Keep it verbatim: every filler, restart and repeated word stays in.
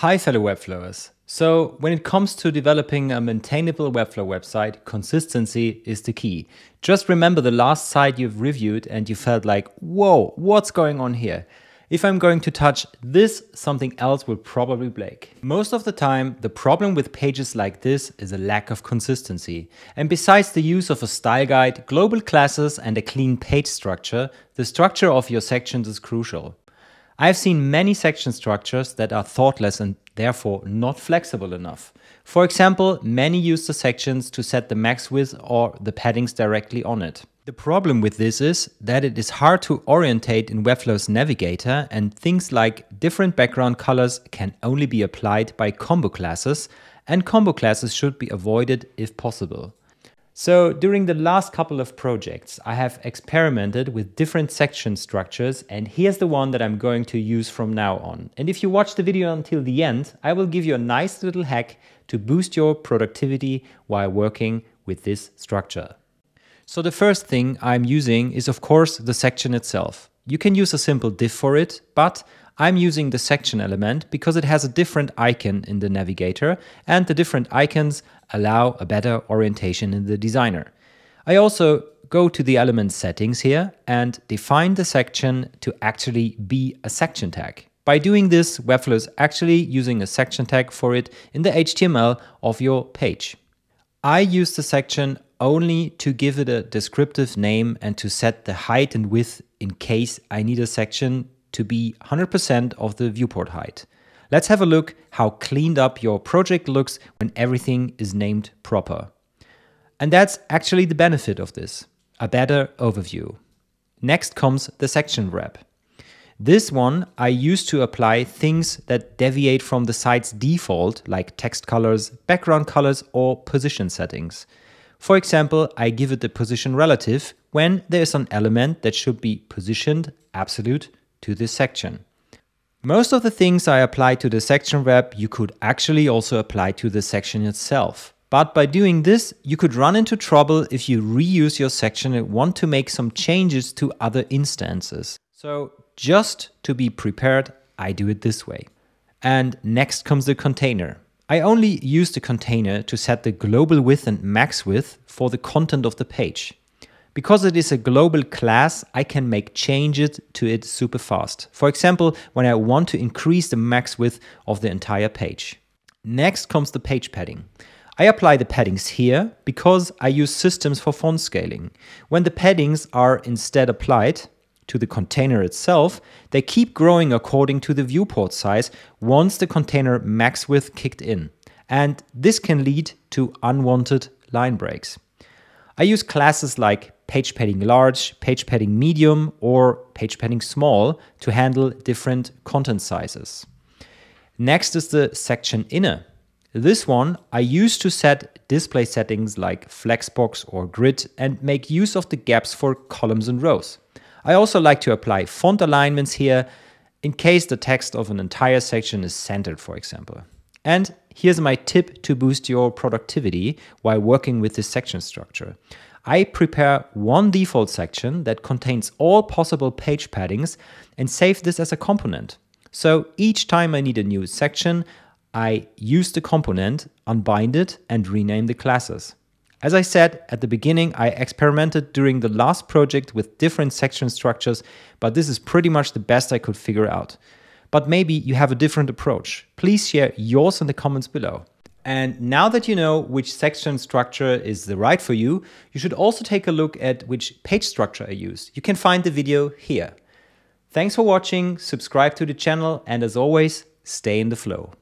Hi fellow Webflowers. So when it comes to developing a maintainable Webflow website, consistency is the key. Just remember the last site you've reviewed and you felt like, whoa, what's going on here? If I'm going to touch this, something else will probably break. Most of the time, the problem with pages like this is a lack of consistency. And besides the use of a style guide, global classes and a clean page structure, the structure of your sections is crucial. I've seen many section structures that are thoughtless and therefore not flexible enough. For example, many use the sections to set the max width or the paddings directly on it. The problem with this is that it is hard to orientate in Webflow's navigator, and things like different background colors can only be applied by combo classes, and combo classes should be avoided if possible. So during the last couple of projects, I have experimented with different section structures, and here's the one that I'm going to use from now on. And if you watch the video until the end, I will give you a nice little hack to boost your productivity while working with this structure. So the first thing I'm using is of course the section itself. You can use a simple div for it, but I'm using the section element because it has a different icon in the navigator, and the different icons allow a better orientation in the designer. I also go to the element settings here and define the section to actually be a section tag. By doing this, Webflow is actually using a section tag for it in the H T M L of your page. I use the section only to give it a descriptive name and to set the height and width in case I need a section to be one hundred percent of the viewport height. Let's have a look how cleaned up your project looks when everything is named proper. And that's actually the benefit of this, a better overview. Next comes the section wrap. This one I use to apply things that deviate from the site's default, like text colors, background colors, or position settings. For example, I give it the position relative when there is an element that should be positioned absolute to this section. Most of the things I apply to the section wrap you could actually also apply to the section itself. But by doing this, you could run into trouble if you reuse your section and want to make some changes to other instances. So just to be prepared, I do it this way. And next comes the container. I only use the container to set the global width and max width for the content of the page. Because it is a global class, I can make changes to it super fast. For example, when I want to increase the max width of the entire page. Next comes the page padding. I apply the paddings here because I use systems for font scaling. When the paddings are instead applied to the container itself, they keep growing according to the viewport size once the container max width kicked in. And this can lead to unwanted line breaks. I use classes like page padding large, page padding medium, or page padding small to handle different content sizes. Next is the section inner. This one I use to set display settings like flexbox or grid and make use of the gaps for columns and rows. I also like to apply font alignments here in case the text of an entire section is centered, for example. And here's my tip to boost your productivity while working with this section structure. I prepare one default section that contains all possible page paddings and save this as a component. So each time I need a new section, I use the component, unbind it, and rename the classes. As I said at the beginning, I experimented during the last project with different section structures, but this is pretty much the best I could figure out. But maybe you have a different approach. Please share yours in the comments below. And now that you know which section structure is the right for you, you should also take a look at which page structure I used. You can find the video here. Thanks for watching, subscribe to the channel, and as always, stay in the flow.